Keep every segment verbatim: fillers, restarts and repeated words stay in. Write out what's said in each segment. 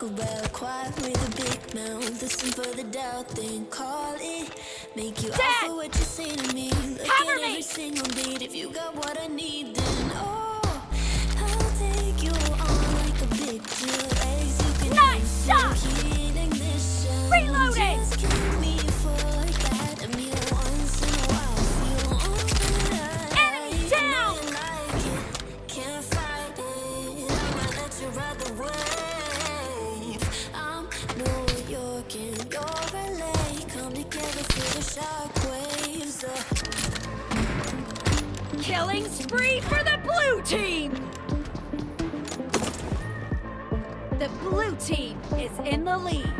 about quiet with a big mouth, listen for the doubt, then call it. Make you offer what you say to me. Look Cover at every me. Single beat. If you got what I need, then oh, I'll take you on like a big deal. As you can nice shot. Reloading. Just give me for that a meal once in a while. Enemy down. Like can't fight it. I might let you ride the world. Killing spree for the blue team! The blue team is in the lead.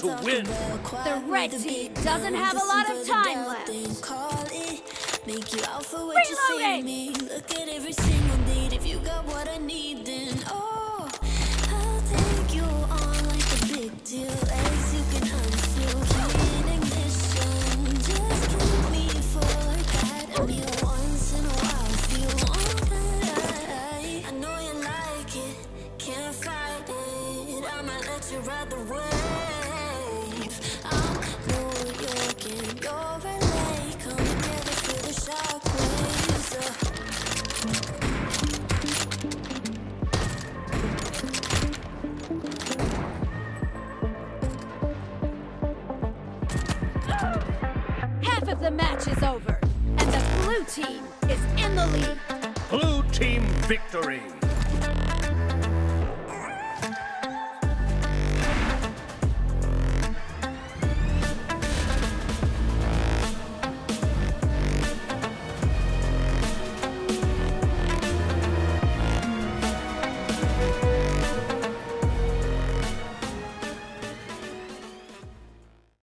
To win. The red team doesn't have a lot of time left. Reloading! Look at every single need. If you got what I need, then oh, I'll take you on like a big deal. As you can unfeel in ignition. Just keep me for that. I mean, once in a while, feel on that. I know you like it. Can't fight it. I might let you ride the wave. Overlay, come together for the shockwaves. the match is over, and the blue team is in the lead. Blue team victory.